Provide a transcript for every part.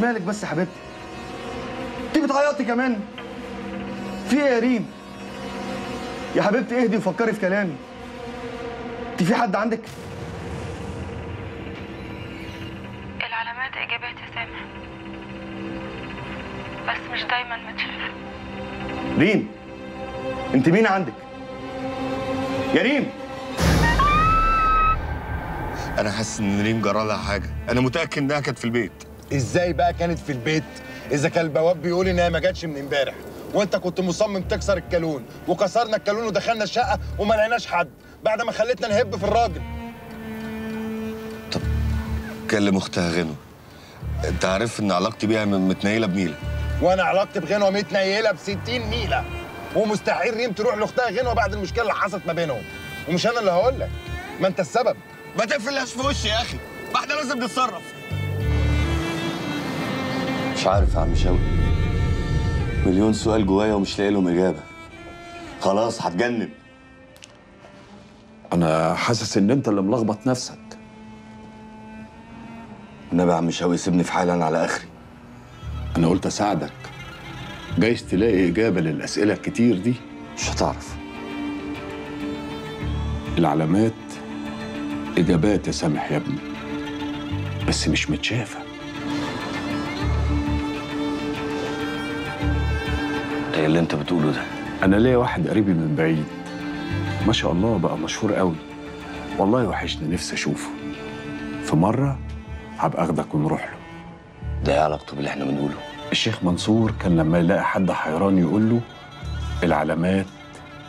مالك بس يا حبيبتي؟ انت بتعيطي كمان؟ في ايه يا ريم؟ يا حبيبتي اهدي وفكري في كلامي. انت في حد عندك؟ العلامات ايجابيه يا سامح، بس مش دايما متشافه. ريم انت مين عندك؟ يا ريم انا حاسس ان ريم جرالها حاجه، انا متاكد انها كانت في البيت. ازاي بقى كانت في البيت اذا كان البواب بيقول انها ما جاتش من امبارح، وانت كنت مصمم تكسر الكالون، وكسرنا الكالون ودخلنا الشقه وما لقيناش حد بعد ما خلتنا نهب في الراجل. طب كلم اختها غنوه، انت عارف ان علاقتي بيها متنيله بميله، وانا علاقتي بغنوه متنيله ب 60 ميله، ومستحيل ريم تروح لاختها غنوه بعد المشكله اللي حصلت ما بينهم. ومش انا اللي هقول لك، ما انت السبب. ما تقفلهاش في وشي يا اخي، ما احنا لازم نتصرف. مش عارف يا عم شوقي، مليون سؤال جوايا ومش لاقي لهم اجابه. خلاص هتجنن. انا حاسس ان انت اللي ملخبط نفسك. النبي يا عم شوقي سيبني في حالي انا على اخري. انا قلت اساعدك، جايز تلاقي اجابه للاسئله الكتير دي. مش هتعرف. العلامات إجابات يا سامح يا ابني، بس مش متشافة. إيه اللي أنت بتقوله ده؟ أنا ليا واحد قريبي من بعيد، ما شاء الله بقى مشهور قوي، والله وحشني نفسي أشوفه. في مرة هبقى أخدك ونروح له. ده إيه علاقته باللي إحنا بنقوله؟ الشيخ منصور كان لما يلاقي حد حيران يقول له العلامات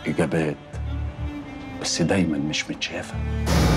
إجابات، بس دايماً مش متشافة.